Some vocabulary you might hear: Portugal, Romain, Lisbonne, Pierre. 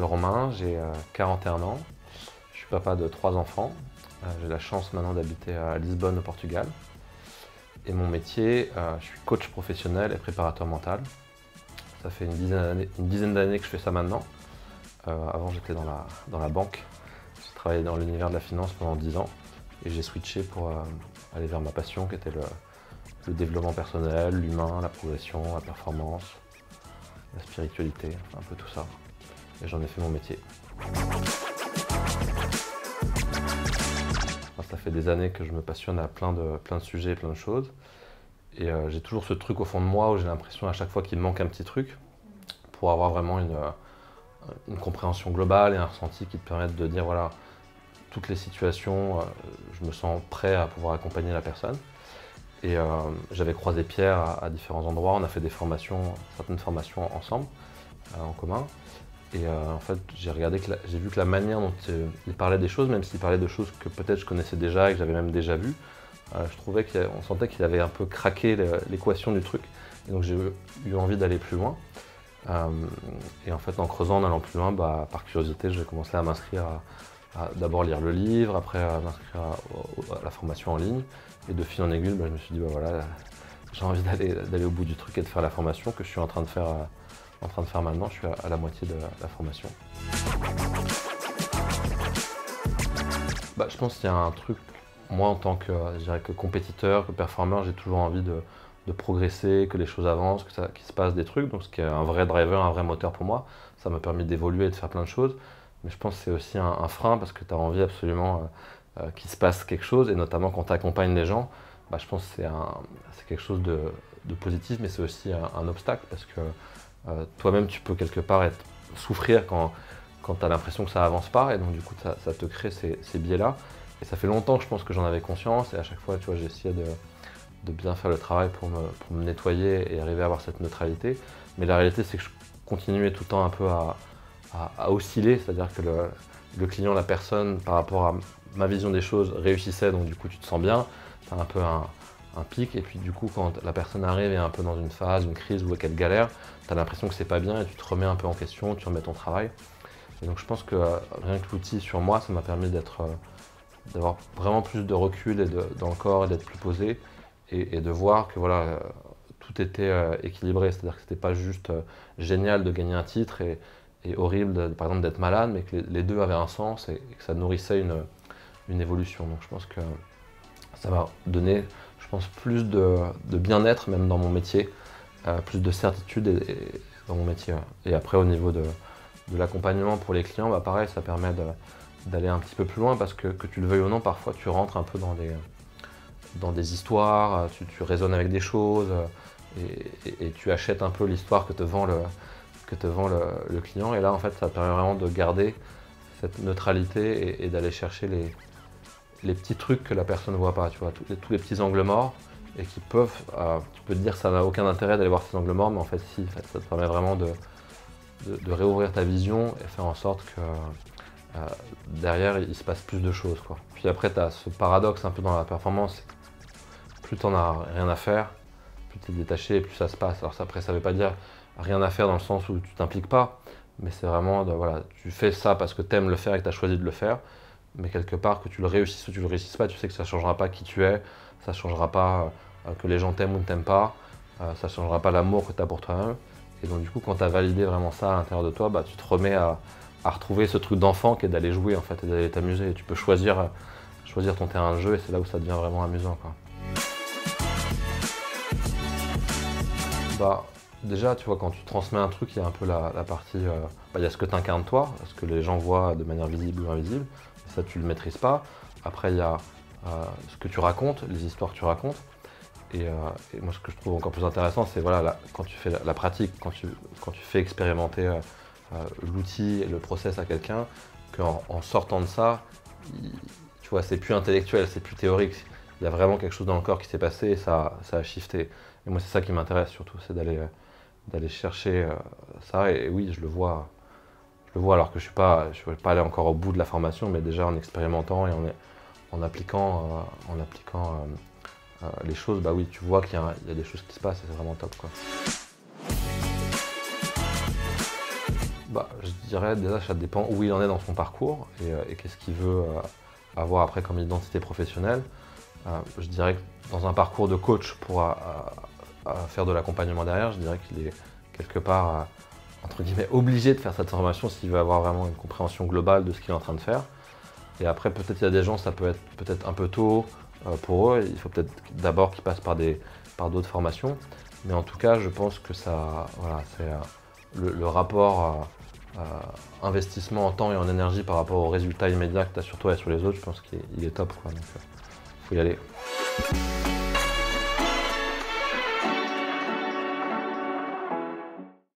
m'appelle Romain, j'ai 41 ans, je suis papa de 3 enfants. J'ai la chance maintenant d'habiter à Lisbonne au Portugal. Et mon métier, je suis coach professionnel et préparateur mental. Ça fait une dizaine d'années que je fais ça maintenant. Avant j'étais dans la banque, j'ai travaillé dans l'univers de la finance pendant 10 ans et j'ai switché pour aller vers ma passion qui était le développement personnel, l'humain, la progression, la performance, la spiritualité, un peu tout ça. Et j'en ai fait mon métier. Ça fait des années que je me passionne à plein de sujets, plein de choses. Et j'ai toujours ce truc au fond de moi où j'ai l'impression à chaque fois qu'il me manque un petit truc pour avoir vraiment une compréhension globale et un ressenti qui te permettent de dire voilà, toutes les situations, je me sens prêt à pouvoir accompagner la personne. Et j'avais croisé Pierre à différents endroits, on a fait des formations, certaines formations ensemble, en commun. Et en fait, j'ai vu que la manière dont il parlait des choses, même s'il parlait de choses que peut-être je connaissais déjà et que j'avais même déjà vues, je trouvais qu'on sentait qu'il avait un peu craqué l'équation du truc. Et donc j'ai eu envie d'aller plus loin. Et en fait, en creusant, en allant plus loin, par curiosité, j'ai commencé à m'inscrire à d'abord lire le livre, après à m'inscrire à la formation en ligne. Et de fil en aiguille, je me suis dit, voilà, j'ai envie d'aller au bout du truc et de faire la formation que je suis en train de faire. Maintenant, je suis à la moitié de la formation. Je pense qu'il y a un truc, moi en tant que, compétiteur, que performeur, j'ai toujours envie de progresser, que les choses avancent, qu'il se passe des trucs, donc ce qui est un vrai driver, un vrai moteur pour moi. Ça m'a permis d'évoluer et de faire plein de choses, mais je pense que c'est aussi un frein parce que tu as envie absolument qu'il se passe quelque chose, et notamment quand tu accompagnes les gens, je pense que c'est quelque chose de positif, mais c'est aussi un obstacle parce que toi-même, tu peux quelque part souffrir quand tu as l'impression que ça avance pas, et donc du coup, ça te crée ces biais-là. Et ça fait longtemps que je pense que j'en avais conscience, et à chaque fois, tu vois, j'essayais de bien faire le travail pour me nettoyer et arriver à avoir cette neutralité. Mais la réalité, c'est que je continuais tout le temps un peu à osciller, c'est-à-dire que le client, la personne, par rapport à ma vision des choses, réussissait, donc du coup, tu te sens bien, tu as un peu un pic, et puis du coup quand la personne arrive et est un peu dans une phase, une crise ou qu'elle galère, tu as l'impression que c'est pas bien et tu te remets un peu en question, tu remets ton travail. Et donc je pense que rien que l'outil sur moi, ça m'a permis d'avoir vraiment plus de recul et dans le corps et d'être plus posé et de voir que voilà, tout était équilibré, c'est-à-dire que c'était pas juste génial de gagner un titre et horrible par exemple d'être malade, mais que les deux avaient un sens et que ça nourrissait une évolution. Donc je pense que ça m'a donné, je pense, plus de bien-être même dans mon métier, plus de certitude et dans mon métier. Et après au niveau de l'accompagnement pour les clients, pareil, ça permet d'aller un petit peu plus loin parce que tu le veuilles ou non, parfois tu rentres un peu dans des histoires, tu raisonnes avec des choses et tu achètes un peu l'histoire que te vend le client. Et là en fait ça permet vraiment de garder cette neutralité et d'aller chercher les petits trucs que la personne ne voit pas, tu vois, tous les petits angles morts, et qui peuvent, tu peux te dire que ça n'a aucun intérêt d'aller voir ces angles morts, mais en fait si, ça te permet vraiment de réouvrir ta vision et faire en sorte que derrière il se passe plus de choses, quoi. Puis après tu as ce paradoxe un peu dans la performance, plus tu n'en as rien à faire, plus tu es détaché et plus ça se passe. Alors après ça ne veut pas dire rien à faire dans le sens où tu t'impliques pas, mais c'est vraiment, voilà, tu fais ça parce que tu aimes le faire et que tu as choisi de le faire, mais quelque part, que tu le réussisses ou tu le réussisses pas, tu sais que ça ne changera pas qui tu es, ça ne changera pas que les gens t'aiment ou ne t'aiment pas, ça ne changera pas l'amour que tu as pour toi-même. Et donc du coup, quand tu as validé vraiment ça à l'intérieur de toi, tu te remets à retrouver ce truc d'enfant qui est d'aller jouer en fait, et d'aller t'amuser. Et tu peux choisir ton terrain de jeu et c'est là où ça devient vraiment amusant, quoi. Déjà, tu vois, quand tu transmets un truc, il y a un peu la partie, il y a ce que tu incarnes toi, ce que les gens voient de manière visible ou invisible. Ça, tu le maîtrises pas. Après, il y a ce que tu racontes, les histoires que tu racontes. Et moi, ce que je trouve encore plus intéressant, c'est voilà, quand tu fais la pratique, quand tu fais expérimenter l'outil et le process à quelqu'un, qu'en sortant de ça, tu vois, c'est plus intellectuel, c'est plus théorique. Il y a vraiment quelque chose dans le corps qui s'est passé et ça a shifté. Et moi, c'est ça qui m'intéresse surtout, c'est d'aller chercher ça. Et oui, je le vois. Alors que je ne suis pas allé encore au bout de la formation, mais déjà en expérimentant et en appliquant les choses, oui, tu vois qu'il y a des choses qui se passent et c'est vraiment top, quoi. Bah, je dirais déjà ça dépend où il en est dans son parcours et qu'est-ce qu'il veut avoir après comme identité professionnelle. Je dirais que dans un parcours de coach pour faire de l'accompagnement derrière, je dirais qu'il est quelque part entre guillemets obligé de faire cette formation s'il veut avoir vraiment une compréhension globale de ce qu'il est en train de faire. Et après peut-être il y a des gens, ça peut être peut-être un peu tôt pour eux, il faut peut-être d'abord qu'ils passent par d'autres formations. Mais en tout cas, je pense que ça, voilà, c'est le rapport investissement en temps et en énergie par rapport aux résultats immédiats que tu as sur toi et sur les autres, je pense qu'il est top, quoi. Donc, faut y aller.